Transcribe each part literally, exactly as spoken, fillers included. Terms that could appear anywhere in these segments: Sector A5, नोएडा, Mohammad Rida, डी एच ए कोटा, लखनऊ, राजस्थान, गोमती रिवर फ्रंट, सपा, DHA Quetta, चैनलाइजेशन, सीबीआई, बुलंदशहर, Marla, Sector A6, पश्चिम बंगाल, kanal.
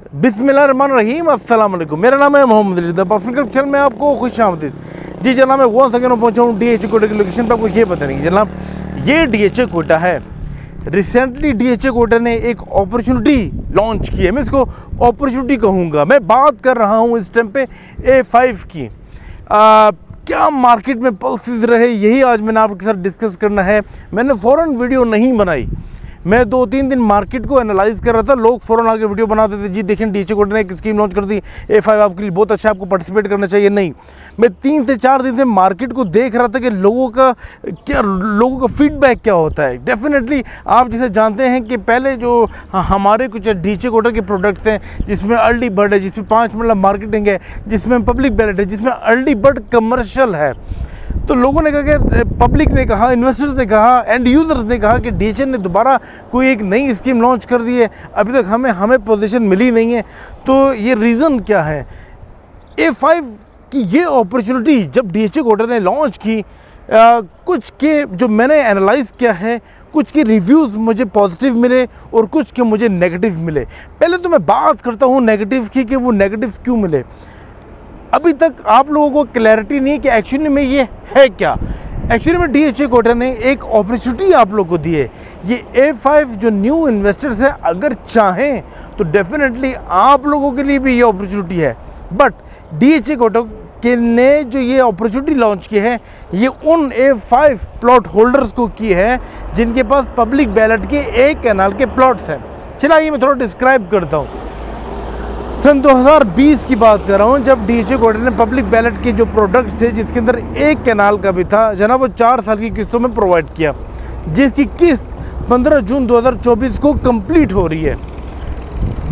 बिस्मिल्लाहिर्रहमानिर्रहीम, अस्सलाम वालेकुम। मेरा नाम है मोहम्मद रिदा। अफ्रीकल में आपको खुश आमदीद। जी जनाब, मैं वो सेकंड में पहुँचा हूँ डी एच ए कोटा की लोकेशन पर। आपको ये बता देंगे जनाब, ये डी एच ए कोटा है। Recently डी एच ए कोटा ने एक अपॉर्चुनिटी लॉन्च की है। मैं इसको अपॉर्चुनिटी कहूँगा। मैं बात कर रहा हूँ इस टाइम पे ए फाइव की। आ, क्या मार्केट में पल्सिस रहे, यही आज मैंने आपके साथ डिस्कस करना है। मैंने फ़ौरन वीडियो नहीं बनाई, मैं दो तीन दिन मार्केट को एनालाइज कर रहा था। लोग फ़ौरन आगे वीडियो बनाते थे, जी देखें डी एच ए कोटा ने एक स्कीम लॉन्च कर दी, ए फाइव आपके लिए बहुत अच्छा, आपको पार्टिसिपेट करना चाहिए। नहीं, मैं तीन से चार दिन से मार्केट को देख रहा था कि लोगों का क्या लोगों का फीडबैक क्या होता है। डेफिनेटली आप जैसे जानते हैं कि पहले जो हमारे कुछ डी एच ए कोटा के प्रोडक्ट्स हैं, जिसमें अर्ली बर्ड है, जिसमें पाँच मिनट मार्केटिंग है, जिसमें पब्लिक बैलेट है, जिसमें अर्ली बर्ड कमर्शल है, तो लोगों ने कहा कि पब्लिक ने कहा, इन्वेस्टर्स ने कहा, एंड यूज़र्स ने कहा कि डी एच ए ने दोबारा कोई एक नई स्कीम लॉन्च कर दी है, अभी तक हमें हमें पोजीशन मिली नहीं है। तो ये रीज़न क्या है ए फाइव की? ये अपॉर्चुनिटी जब डी एच ए कोटा ने लॉन्च की, आ, कुछ के जो मैंने एनालाइज़ किया है, कुछ के रिव्यूज़ मुझे पॉजिटिव मिले और कुछ के मुझे नेगेटिव मिले। पहले तो मैं बात करता हूँ नेगेटिव की, कि वो नेगेटिव क्यों मिले। अभी तक आप लोगों को क्लैरिटी नहीं है कि एक्चुअली में ये है क्या। एक्चुअली में डी एच ए कोटा ने एक अपॉर्चुनिटी आप लोगों को दी है। ये ए फाइव जो न्यू इन्वेस्टर्स हैं, अगर चाहें तो डेफिनेटली आप लोगों के लिए भी ये अपॉर्चुनिटी है। But डी एच ए कोटा के ने जो ये अपॉर्चुनिटी लॉन्च की है, ये उन ए फाइव प्लॉट होल्डर्स को की है जिनके पास पब्लिक बैलेट के एक कैनाल के प्लॉट्स हैं। चलिए मैं थोड़ा डिस्क्राइब करता हूँ। सन दो हज़ार बीस की बात कर रहा हूँ, जब डी एच ए कोटा ने पब्लिक बैलेट के जो प्रोडक्ट्स थे, जिसके अंदर एक कैनाल का भी था जना, वो चार साल की किस्तों में प्रोवाइड किया, जिसकी किस्त पंद्रह जून दो हज़ार चौबीस को कंप्लीट हो रही है।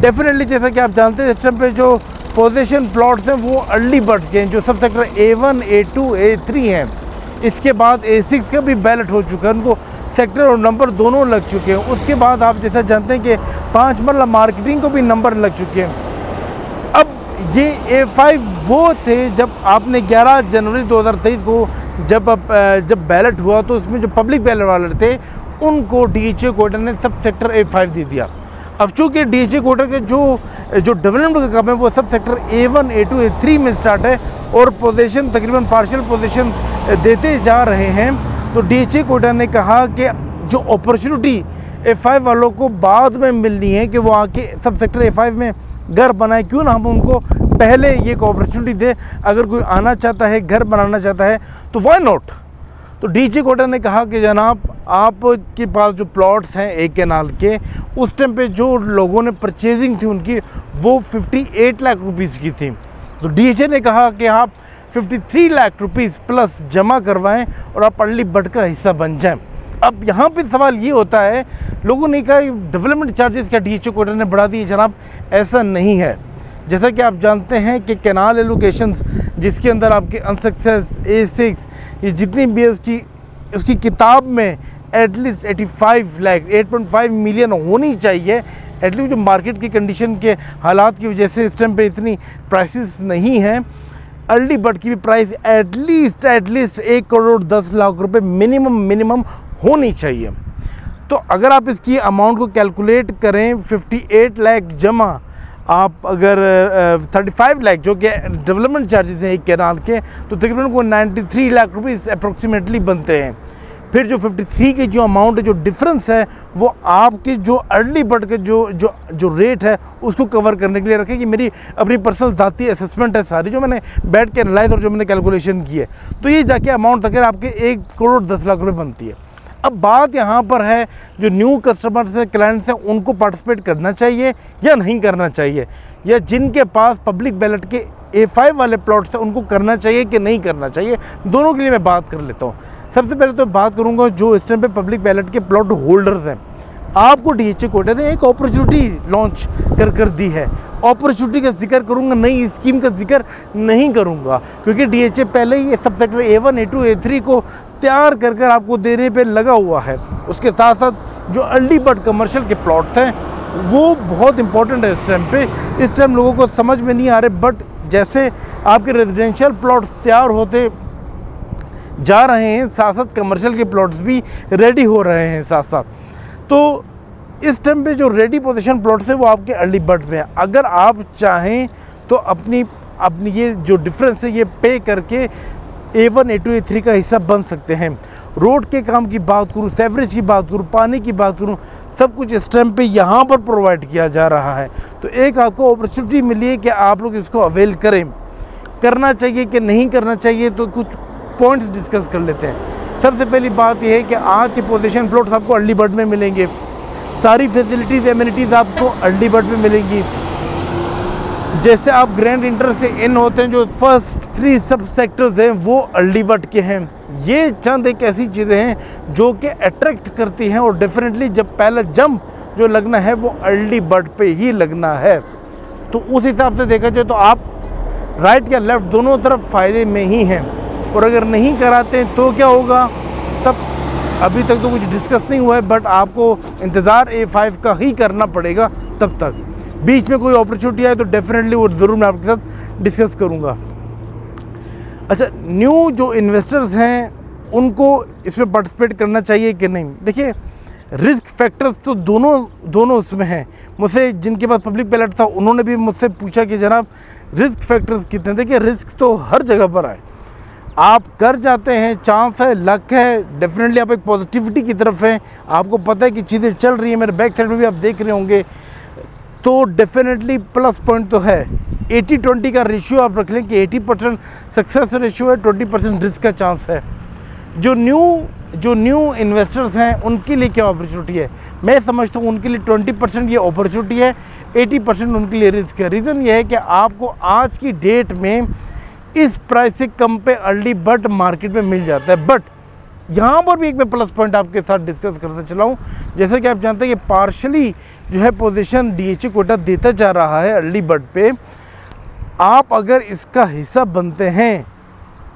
डेफिनेटली जैसा कि आप जानते हैं, इस टाइम पे जो पोजीशन प्लॉट्स हैं वो अर्ली बर्ड्स के हैं, जो sub sector A one A two A three हैं। इसके बाद ए सिक्स का भी बैलेट हो चुका है, उनको सेक्टर और नंबर दोनों लग चुके हैं। उसके बाद आप जैसा जानते हैं कि पाँच मरला मार्केटिंग को भी नंबर लग चुके हैं। ये ए फाइव वो थे जब आपने ग्यारह जनवरी दो हज़ार तेईस को जब जब बैलेट हुआ, तो उसमें जो पब्लिक बैलेट वाले थे उनको डी एच ए कोटा ने सब सेक्टर ए फाइव दे दिया। अब चूँकि डी एच ए कोटा के जो जो डेवलपमेंट का काम है वो sub sector A one A two A three में स्टार्ट है, और पोजीशन तकरीबन पार्शियल पोजीशन देते जा रहे हैं। तो डी एच ए कोटा ने कहा कि जो अपॉर्चुनिटी ए फाइव वालों को बाद में मिलनी है कि वो आके सब सेक्टर ए फाइव में घर बनाए, क्यों ना हम उनको पहले ये एक अपॉर्चुनिटी दे। अगर कोई आना चाहता है, घर बनाना चाहता है, तो वाई नॉट। तो डी एच ए कोटा ने कहा कि जनाब, आपके पास जो प्लॉट्स हैं एक कैनाल के, उस टाइम पे जो लोगों ने परचेजिंग थी उनकी, वो अट्ठावन लाख रुपीस की थी। तो डी एच ए ने कहा कि आप तिरेपन लाख रुपीस प्लस जमा करवाएं और आप अर्ली बर्ड का हिस्सा बन जाएं। अब यहाँ पे सवाल ये होता है, लोगों ने कहा डेवलपमेंट चार्जेस क्या डी एच ए कोटा ने बढ़ा दिए? जनाब, ऐसा नहीं है। जैसा कि आप जानते हैं कि कैनाल एलोकेशंस, जिसके अंदर आपके अनसक्सेस ए सिक्स, ये जितनी भी उसकी उसकी किताब में एटलीस्ट पचासी लाख आठ पॉइंट फाइव मिलियन होनी चाहिए। एटलीस्ट जो मार्केट की कंडीशन के हालात की वजह से इस टाइम पर इतनी प्राइसेस नहीं हैं। अर्ली बर्ड की भी प्राइस एटलीस्ट एटलीस्ट एक करोड़ दस लाख रुपये मिनिमम मिनिमम होनी चाहिए। तो अगर आप इसकी अमाउंट को कैलकुलेट करें, अट्ठावन लाख जमा आप अगर पैंतीस लाख जो कि डेवलपमेंट चार्जेस हैं एक कैनाल के, तो तकरीबन को तिरानवे लाख रुपीस अप्रोक्सीमेटली बनते हैं। फिर जो तिरेपन की जो अमाउंट है, जो डिफरेंस है, वो आपके जो अर्ली बर्ड के जो जो जो रेट है उसको कवर करने के लिए रखें। कि मेरी अपनी पर्सनल ज़ाती असेसमेंट है सारी, जो मैंने बैठ के एनालाइज और जो मैंने कैलकुलेशन की है, तो ये जाके अमाउंट तक आपके एक करोड़ दस लाख रुपये बनती है। अब बात यहाँ पर है, जो न्यू कस्टमर्स हैं, क्लाइंट्स हैं, उनको पार्टिसिपेट करना चाहिए या नहीं करना चाहिए, या जिनके पास पब्लिक बैलेट के ए फाइव वाले प्लॉट्स हैं उनको करना चाहिए कि नहीं करना चाहिए। दोनों के लिए मैं बात कर लेता हूँ। सबसे पहले तो बात करूँगा जो इस टाइम पे पब्लिक बैलेट के प्लॉट होल्डर्स हैं। आपको डी एच ए कोटा ने एक अपॉर्चुनिटी लॉन्च कर कर दी है। अपॉर्चुनिटी का जिक्र करूंगा, नई स्कीम का जिक्र नहीं करूंगा, क्योंकि डी एच ए पहले ही sub sector A one A two A three को तैयार कर कर आपको देने पे लगा हुआ है। उसके साथ साथ जो अर्ली बर्ड कमर्शियल के प्लॉट्स हैं वो बहुत इंपॉर्टेंट है इस टाइम पे। इस टाइम लोगों को समझ में नहीं आ रहे, बट जैसे आपके रेजिडेंशियल प्लॉट्स तैयार होते जा रहे हैं, साथ साथ कमर्शियल के प्लॉट्स भी रेडी हो रहे हैं साथ साथ। तो इस टाइम पे जो रेडी पोजीशन प्लॉट्स है वो आपके अर्ली बर्ड में है। अगर आप चाहें तो अपनी अपनी ये जो डिफरेंस है ये पे करके A one, A two, A three का हिस्सा बन सकते हैं। रोड के काम की बात करूँ, सेवरेज की बात करूँ, पानी की बात करूँ, सब कुछ इस टाइम पे यहाँ पर प्रोवाइड किया जा रहा है। तो एक आपको अपॉर्चुनिटी मिली है कि आप लोग इसको अवेल करें। करना चाहिए कि नहीं करना चाहिए, तो कुछ पॉइंट्स डिस्कस कर लेते हैं। सबसे पहली बात यह है कि आज के पोजीशन प्लॉट्स आपको अर्ली बर्ड में मिलेंगे, सारी फैसिलिटीज़ एमिनिटीज़ आपको अर्ली बर्ड में मिलेंगी। जैसे आप ग्रैंड इंटर से इन होते हैं, जो फर्स्ट थ्री सब सेक्टर्स हैं वो अर्ली बर्ड के हैं। ये चंद एक ऐसी चीज़ें हैं जो कि अट्रैक्ट करती हैं, और डेफिनेटली जब पहला जंप जो लगना है वो अर्ली बर्ड पे ही लगना है। तो उस हिसाब से देखा जाए तो आप राइट या लेफ़्ट दोनों तरफ फ़ायदे में ही हैं। और अगर नहीं कराते तो क्या होगा, तब अभी तक तो कुछ डिस्कस नहीं हुआ है, बट आपको इंतज़ार ए फाइव का ही करना पड़ेगा। तब तक बीच में कोई अपॉर्चुनिटी आए तो डेफिनेटली वो ज़रूर मैं आपके साथ डिस्कस करूँगा। अच्छा, न्यू जो इन्वेस्टर्स हैं उनको इसमें पार्टिसिपेट करना चाहिए कि नहीं? देखिए, रिस्क फैक्टर्स तो दोनों दोनों उसमें हैं। मुझसे जिनके पास पब्लिक पैलेट था उन्होंने भी मुझसे पूछा कि जनाब रिस्क फैक्टर्स कितने? देखिए, रिस्क तो हर जगह पर आए, आप कर जाते हैं, चांस है, लक है, डेफिनेटली आप एक पॉजिटिविटी की तरफ हैं, आपको पता है कि चीज़ें चल रही हैं। मेरे बैक साइड में भी आप देख रहे होंगे, तो डेफिनेटली प्लस पॉइंट तो है। एटी ट्वेंटी का रेशियो आप रख लें कि एटी परसेंट सक्सेस रेशियो है, ट्वेंटी परसेंट रिस्क का चांस है। जो न्यू जो न्यू इन्वेस्टर्स हैं उनके लिए क्या अपॉर्चुनिटी है? मैं समझता हूँ उनके लिए ट्वेंटी परसेंट ये अपॉर्चुनिटी है, एटी परसेंट उनके लिए रिस्क है। रीज़न ये है कि आपको आज की डेट में इस प्राइस से कम पे अर्ली बट मार्केट में मिल जाता है। बट यहाँ पर भी एक मैं प्लस पॉइंट आपके साथ डिस्कस करते चलाऊँ। जैसे कि आप जानते हैं कि पार्शली जो है पोजीशन डीएचए कोटा देता जा रहा है अर्ली बर्ड पे। आप अगर इसका हिस्सा बनते हैं,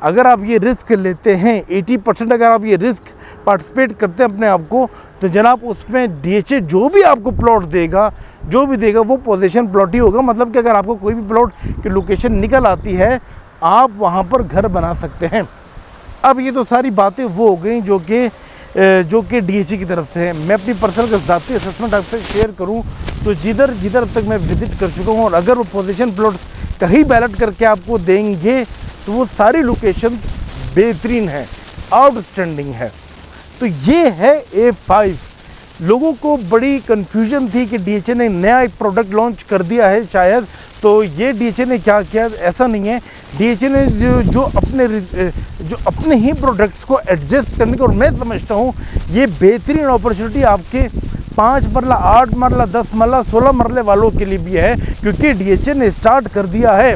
अगर आप ये रिस्क लेते हैं एटी परसेंट, अगर आप ये रिस्क पार्टिसिपेट करते हैं अपने आप को, तो जनाब उसमें डीएचए जो भी आपको प्लॉट देगा जो भी देगा वो पोजीशन प्लॉट ही होगा। मतलब कि अगर आपको कोई भी प्लॉट की लोकेशन निकल आती है, आप वहाँ पर घर बना सकते हैं। अब ये तो सारी बातें वो हो गई जो कि जो कि डीएचए की तरफ से हैं। मैं अपनी पर्सनल का ज़ाती असेसमेंट आपसे शेयर करूं तो जिधर जिधर अब तक मैं विजिट कर चुका हूं, और अगर वो पोजीशन प्लॉट कहीं बैलेट करके आपको देंगे तो वो सारी लोकेशन बेहतरीन है, आउटस्टैंडिंग है। तो ये है ए फाइव। लोगों को बड़ी कन्फ्यूजन थी कि डीएचए ने नया एक प्रोडक्ट लॉन्च कर दिया है शायद, तो ये डीएचए ने क्या किया? ऐसा नहीं है। डीएचए ने जो जो अपने जो अपने ही प्रोडक्ट्स को एडजस्ट करने का, और मैं समझता हूँ ये बेहतरीन अपॉर्चुनिटी आपके पाँच मरला, आठ मरला, दस मरला, सोलह मरले वालों के लिए भी है, क्योंकि डीएचए ने स्टार्ट कर दिया है,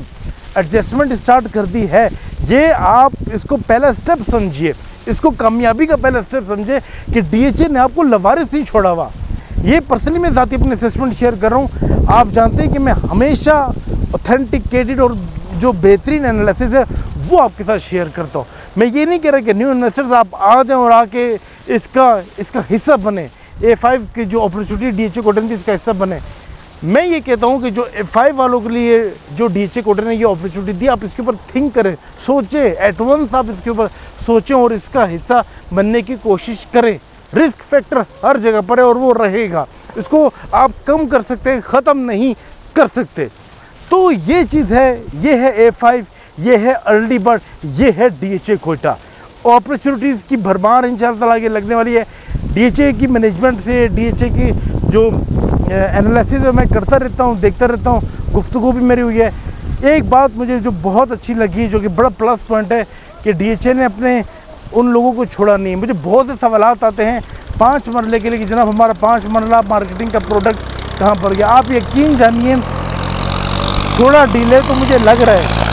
एडजस्टमेंट स्टार्ट कर दी है। ये आप इसको पहला स्टेप समझिए, इसको कामयाबी का पहला स्टेप समझे कि डीएचए ने आपको लवारिस नहीं छोड़ा हुआ। ये पर्सनली मैं ज़ाती अपने असेसमेंट शेयर कर रहा हूँ। आप जानते हैं कि मैं हमेशा ऑथेंटिकेटेड और जो बेहतरीन एनालिसिस है वो आपके साथ शेयर करता हूँ। मैं ये नहीं कह रहा कि न्यू इन्वेस्टर्स आप आ जाएँ और आके इसका इसका हिस्सा बने, ए फाइव की जो अपॉर्चुनिटी डीएचए कोटा ने इसका हिस्सा बने। मैं ये कहता हूँ कि जो ए फाइव वालों के लिए जो डीएचए कोटा ने ये अपॉर्चुनिटी दी, आप इसके ऊपर थिंक करें, सोचें, एट वंस आप इसके ऊपर सोचें और इसका हिस्सा बनने की कोशिश करें। रिस्क फैक्टर हर जगह पर है और वो रहेगा, इसको आप कम कर सकते हैं, ख़त्म नहीं कर सकते। तो ये चीज़ है, ये है ए फाइव, ये है अर्ली बर्ड, ये है डीएचए कोटा। अपॉर्चुनिटीज़ की भरमार इंशाल्लाह आगे लगने वाली है। डीएचए की मैनेजमेंट से, डीएचए की जो एनालिसिस मैं करता रहता हूँ, देखता रहता हूँ, गुफ्तगू भी मेरी हुई है। एक बात मुझे जो बहुत अच्छी लगी, जो कि बड़ा प्लस पॉइंट है, कि डीएचए ने अपने उन लोगों को छोड़ा नहीं। मुझे बहुत से सवालात आते हैं पाँच मरले के लिए कि जनाब हमारा पाँच मरला मार्केटिंग का प्रोडक्ट कहाँ पर गया। आप यकीन जानिए, थोड़ा डिले तो मुझे लग रहा है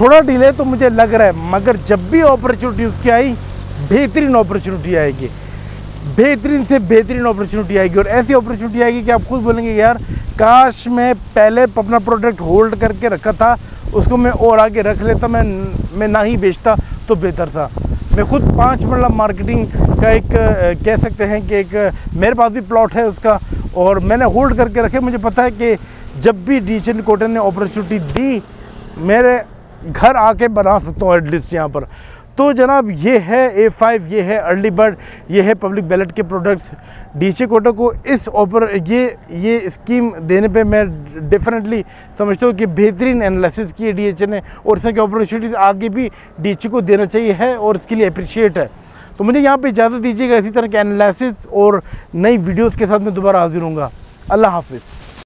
थोड़ा डिले तो मुझे लग रहा है मगर जब भी अपॉर्चुनिटी उसकी आई, बेहतरीन अपॉर्चुनिटी आएगी, बेहतरीन से बेहतरीन अपॉर्चुनिटी आएगी। और ऐसी अपॉर्चुनिटी आएगी कि आप खुद बोलेंगे यार काश मैं पहले अपना प्रोडक्ट होल्ड करके रखा था, उसको मैं और आगे रख लेता, मैं मैं ना ही बेचता तो बेहतर था। मैं खुद पाँच मरला मार्केटिंग का एक कह सकते हैं कि एक मेरे पास भी प्लॉट है उसका, और मैंने होल्ड करके रखे। मुझे पता है कि जब भी डीएचए कोटा ने अपॉर्चुनिटी दी, मेरे घर आके बना सकता हूँ एटलीस्ट यहाँ पर। तो तो जनाब ये है ए फाइव, ये है अर्ली बर्ड, ये है पब्लिक बैलेट के प्रोडक्ट्स। डीएचए कोटा को इस ऑपर ये ये स्कीम देने पे मैं डेफिनेटली समझता हूँ कि बेहतरीन एनालिसिस की डीएचए ने और इसमें की अपॉर्चुनिटीज़ आगे भी डीएचए को देना चाहिए है और इसके लिए अप्रिशिएट है। तो मुझे यहाँ पे इजाज़त दीजिएगा, इसी तरह के एनालिसिस और नई वीडियोज़ के साथ मैं दोबारा हाजिर हूँगा। अल्लाह हाफिज़।